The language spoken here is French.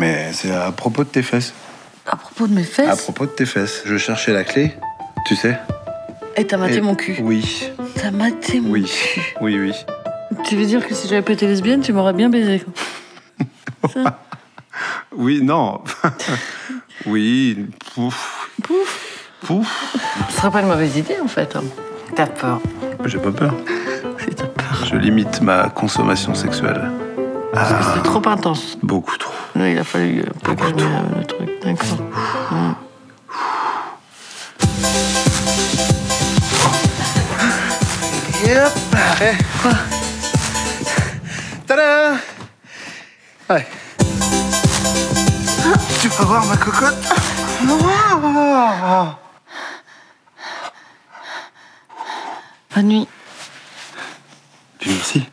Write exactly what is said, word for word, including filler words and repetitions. Mais c'est à propos de tes fesses. À propos de mes fesses? À propos de tes fesses. Je cherchais la clé, tu sais. Et t'as maté Et... mon cul? Oui. T'as maté mon oui. cul? Oui, oui. Tu veux dire que si j'avais pas été lesbienne, tu m'aurais bien baisé? Ça. Oui, non. Oui, pouf. Pouf. Pouf. Ce serait pas une mauvaise idée, en fait. T'as peur? J'ai pas peur. C'est ta peur. Je limite ma consommation sexuelle. Parce ah. que c'était trop intense. Beaucoup trop. Là, il a fallu beaucoup trop. Le truc, d'accord. Mmh. Et hop. Après. Quoi? Tada. Ouais. Tu peux voir ma cocotte? Wow. Bonne nuit. Merci.